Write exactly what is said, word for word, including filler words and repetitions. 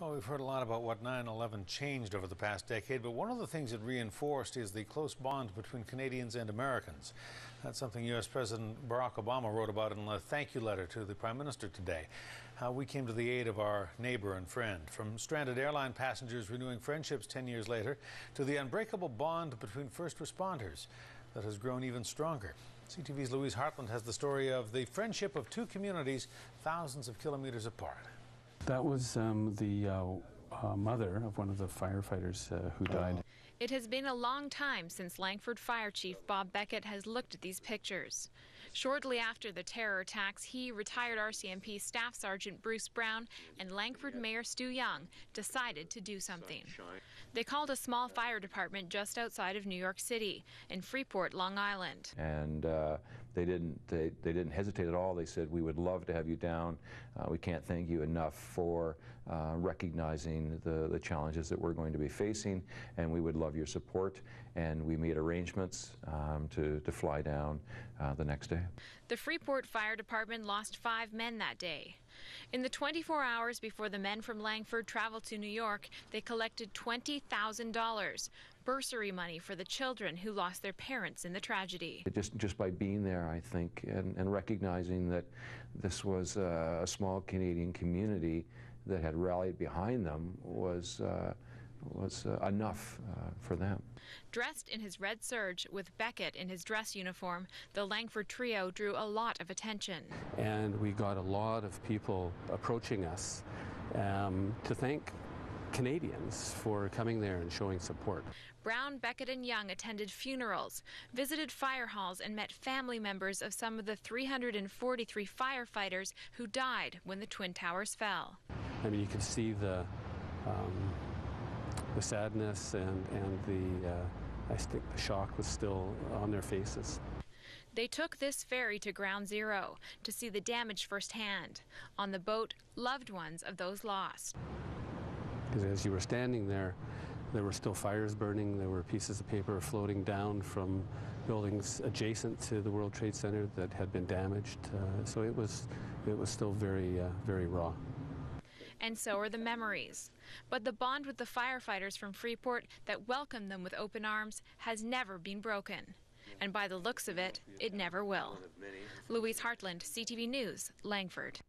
Well, we've heard a lot about what nine eleven changed over the past decade, but one of the things it reinforced is the close bond between Canadians and Americans. That's something U S President Barack Obama wrote about in a thank you letter to the Prime Minister today. How we came to the aid of our neighbor and friend. From stranded airline passengers renewing friendships ten years later to the unbreakable bond between first responders that has grown even stronger. C T V's Louise Hartland has the story of the friendship of two communities thousands of kilometers apart. That was um, the uh, uh, mother of one of the firefighters uh, who died. It has been a long time since Langford Fire Chief Bob Beckett has looked at these pictures. Shortly after the terror attacks, he, retired R C M P Staff Sergeant Bruce Brown, and Langford Mayor Stu Young decided to do something. They called a small fire department just outside of New York City, in Freeport, Long Island. And uh, they didn't they, they didn't hesitate at all. They said, "We would love to have you down. Uh, we can't thank you enough for uh, recognizing the, the challenges that we're going to be facing, and we would love your support." And we made arrangements um, to, to fly down uh, the next day. The Freeport Fire Department lost five men that day. In the twenty-four hours before the men from Langford traveled to New York, they collected twenty thousand dollars, bursary money for the children who lost their parents in the tragedy. Just, just by being there, I think, and, and recognizing that this was uh, a small Canadian community that had rallied behind them was uh, was uh, enough uh, for them. Dressed in his red serge with Beckett in his dress uniform, the Langford trio drew a lot of attention. And we got a lot of people approaching us um, to thank Canadians for coming there and showing support. Brown, Beckett and Young attended funerals, visited fire halls and met family members of some of the three hundred forty-three firefighters who died when the Twin Towers fell. I mean, you can see the um, the sadness and, and the, uh, I think the shock was still on their faces. They took this ferry to Ground Zero to see the damage firsthand. On the boat, loved ones of those lost. Because as you were standing there, there were still fires burning, there were pieces of paper floating down from buildings adjacent to the World Trade Center that had been damaged. Uh, so it was, it was still very, uh, very raw. And so are the memories. But the bond with the firefighters from Freeport that welcomed them with open arms has never been broken. And by the looks of it, it never will. Louise Hartland, C T V News, Langford.